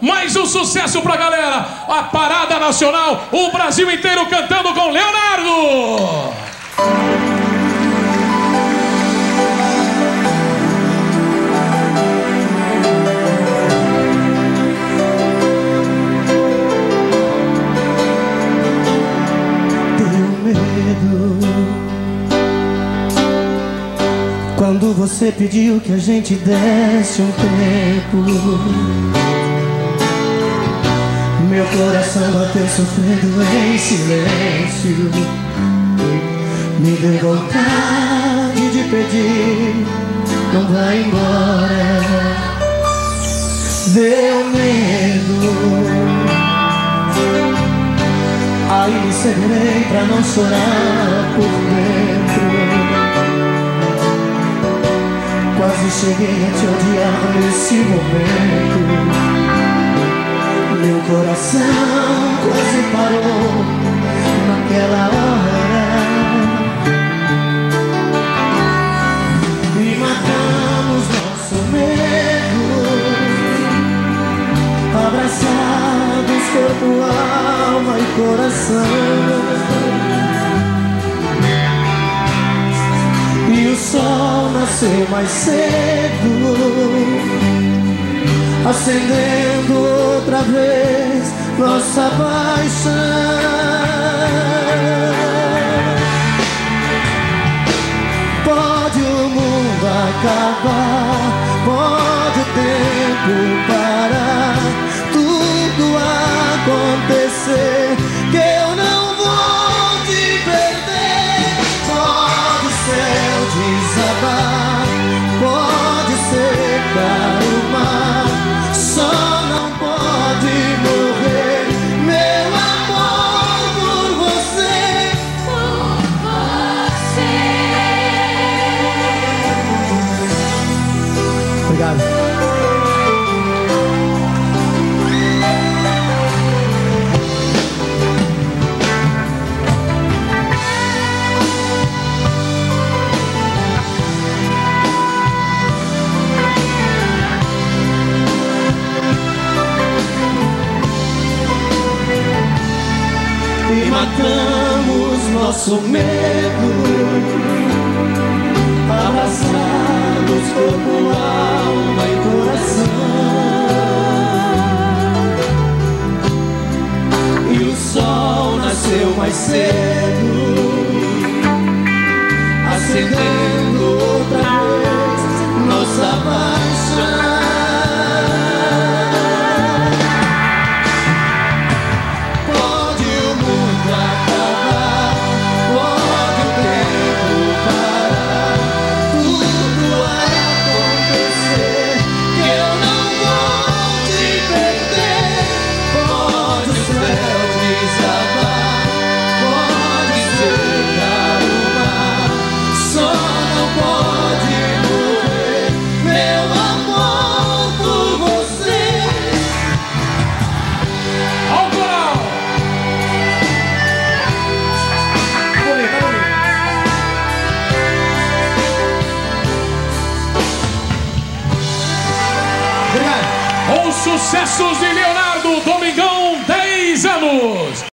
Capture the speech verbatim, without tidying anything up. mais um sucesso pra galera. A Parada Nacional, o Brasil inteiro cantando com Leonardo. Quando você pediu que a gente desse um tempo, meu coração bateu sofrendo em silêncio. Me deu vontade de pedir, não vai embora. Deu medo, aí me segurei pra não chorar por dentro. Quase cheguei a te odiar nesse momento. Meu coração quase parou naquela hora. E matamos nosso medo, abraçados corpo, alma e coração. E o sol nasceu mais cedo, acendendo outra vez nossa paixão. Pode o mundo acabar, pode o tempo parar, tudo acontecer, que eu não vou te perder. Pode o céu desabar, matamos nosso medo, abraçados corpo, alma e coração. E o sol nasceu mais cedo, acendendo outra vez nossa paixão. Sucessos de Leonardo, Domingão, dez anos.